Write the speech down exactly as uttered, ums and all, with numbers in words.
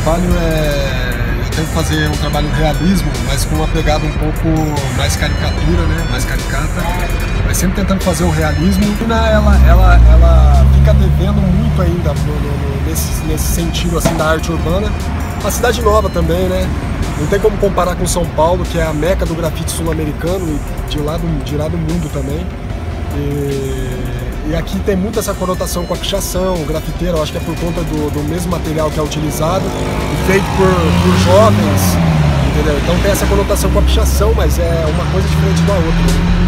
trabalho é... Eu tento fazer um trabalho realismo, mas com uma pegada um pouco mais caricatura, né? Mais caricata. Mas sempre tentando fazer o realismo. Ela, ela, ela fica devendo muito ainda no, no, nesse, nesse sentido assim, da arte urbana. A cidade nova também, né? Não tem como comparar com São Paulo, que é a meca do grafite sul-americano e de lá do, de lá do mundo também. E, e aqui tem muito essa conotação com a pichação, o grafiteiro, eu acho que é por conta do, do mesmo material que é utilizado, feito por, por jovens, entendeu? Então tem essa conotação com a pichação, mas é uma coisa diferente da outra.